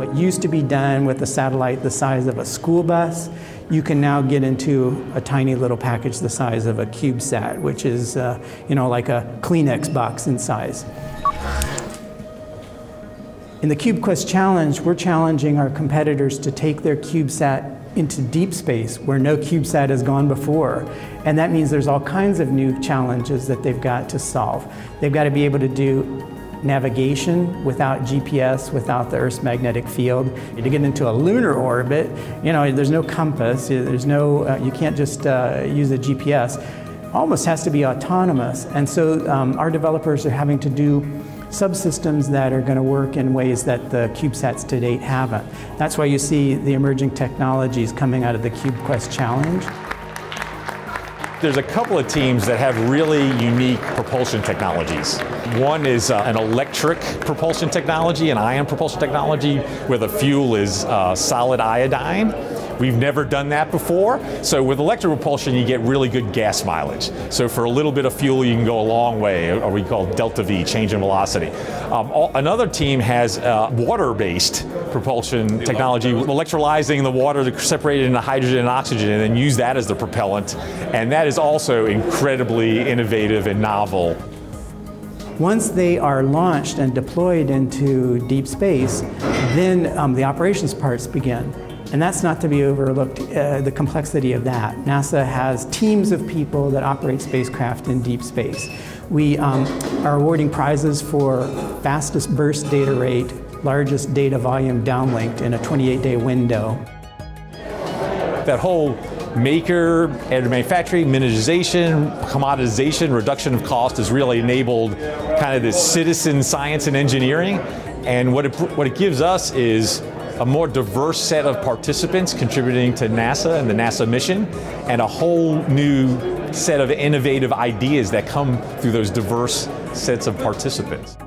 What used to be done with a satellite the size of a school bus, you can now get into a tiny little package the size of a CubeSat, which is, like a Kleenex box in size. In the CubeQuest Challenge, we're challenging our competitors to take their CubeSat into deep space where no CubeSat has gone before. And that means there's all kinds of new challenges that they've got to solve. They've got to be able to do navigation without GPS, without the Earth's magnetic field. To get into a lunar orbit, there's no compass, there's no, you can't just use a GPS. Almost has to be autonomous. And so our developers are having to do subsystems that are going to work in ways that the CubeSats to date haven't. That's why you see the emerging technologies coming out of the CubeQuest Challenge. There's a couple of teams that have really unique propulsion technologies. One is an electric propulsion technology, an ion propulsion technology, where the fuel is solid iodine. We've never done that before. So with electric propulsion, you get really good gas mileage. So for a little bit of fuel, you can go a long way, or we call delta V, change in velocity. Another team has water-based propulsion technology, electrolyzing the water to separate it into hydrogen and oxygen, and then use that as the propellant. And that is also incredibly innovative and novel. Once they are launched and deployed into deep space, then the operations parts begin. And that's not to be overlooked, the complexity of that. NASA has teams of people that operate spacecraft in deep space. We are awarding prizes for fastest burst data rate, largest data volume downlinked in a 28-day window. That whole maker and manufacturing, miniaturization, commoditization, reduction of cost has really enabled kind of this citizen science and engineering. And what it gives us is a more diverse set of participants contributing to NASA and the NASA mission, and a whole new set of innovative ideas that come through those diverse sets of participants.